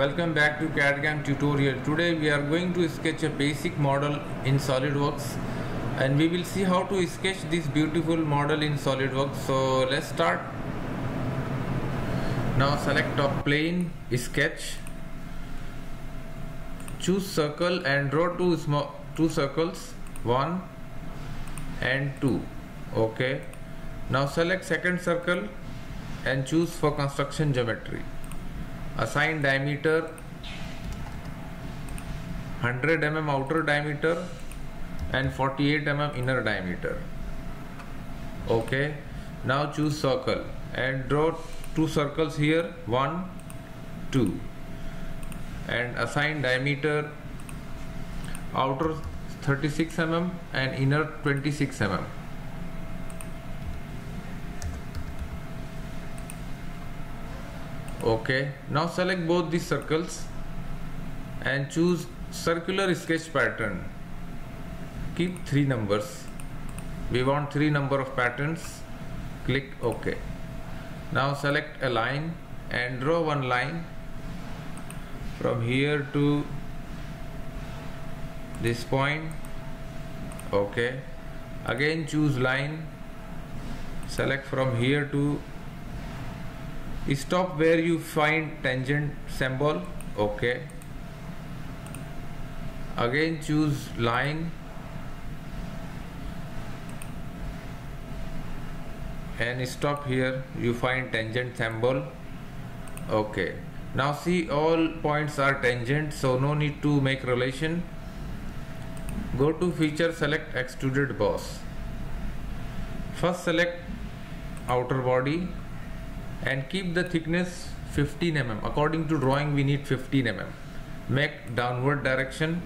Welcome back to CAD/CAM tutorial. Today we are going to sketch a basic model in SolidWorks, and we will see how to sketch this beautiful model in SolidWorks. So let's start. Now select a plane, sketch, choose circle and draw two circles, 1 and 2. Okay. Now select second circle and choose for construction geometry. Assign diameter 100 mm outer diameter and 48 mm inner diameter. Okay. Now choose circle and draw two circles here, 1, 2, and assign diameter outer 36 mm and inner 26 mm. Okay, now select both these circles and choose circular sketch pattern. Keep 3 numbers. We want 3 number of patterns. Click OK. Now select a line and draw one line from here to this point. Okay. Again choose line. Select from here to stop where you find tangent symbol. Okay. Again choose line and stop here you find tangent symbol. Okay. Now see, all points are tangent, so no need to make relation. Go to feature, select extruded boss. First select outer body and keep the thickness 15 mm. According to drawing we need 15 mm. Make downward direction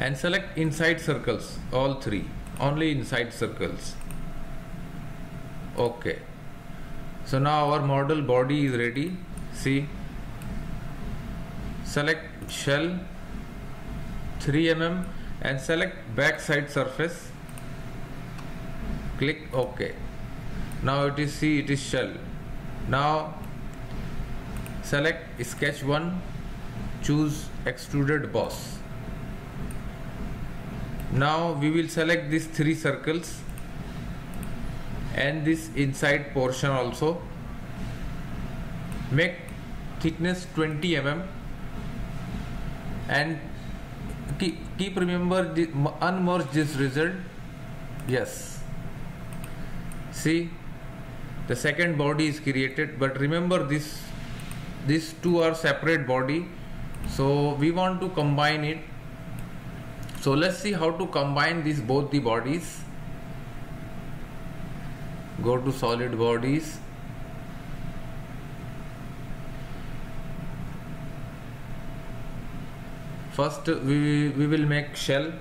and select inside circles, all 3, only inside circles. Okay. So now our model body is ready. See, select shell 3 mm and select back side surface. Click OK. Now it is, see, it is shell. Now select sketch 1, choose extruded boss. Now we will select these 3 circles and this inside portion also. Make thickness 20 mm and keep remember the unmerge this result. Yes. See, the second body is created, but remember these two are separate body, so we want to combine it. So let's see how to combine these both the bodies. Go to solid bodies, first we will make shell.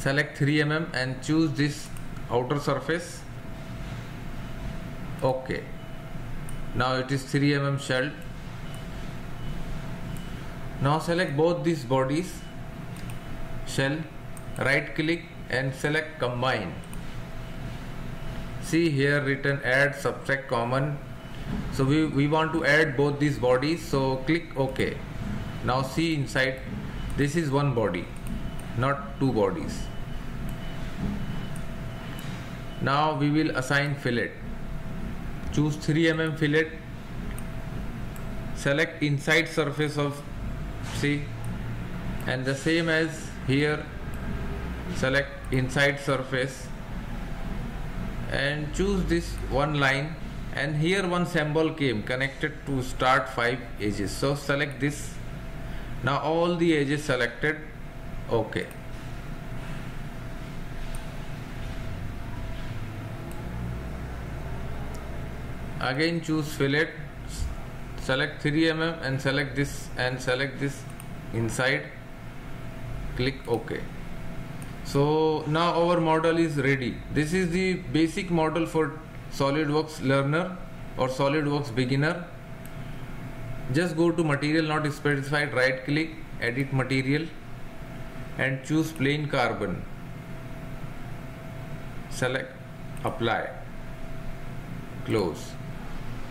Select 3 mm and choose this outer surface. Okay. Now it is 3 mm shell. Now select both these bodies. Shell. Right click and select combine. See here written add, subtract, common. So we want to add both these bodies. So click OK. Now see inside. This is one body, not two bodies. Now we will assign fillet. Choose 3 mm fillet. Select inside surface of C, and the same as here. Select inside surface and choose this one line, and here one symbol came connected to start 5 edges. So select this. Now all the edges selected. Okay. Again choose fillet, select 3 mm and select this inside. Click OK. So now our model is ready. This is the basic model for SolidWorks learner or SolidWorks beginner. Just go to material not specified, right click, edit material, and choose plain carbon. Select apply, close.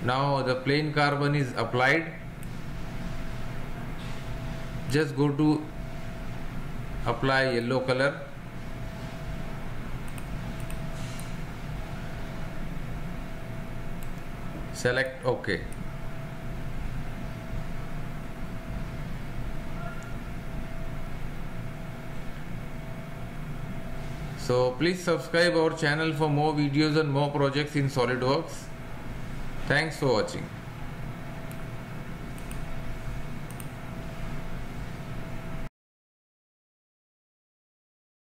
Now the plain carbon is applied. Just go to apply yellow color. Select OK. So please subscribe our channel for more videos and more projects in SolidWorks. Thanks for watching.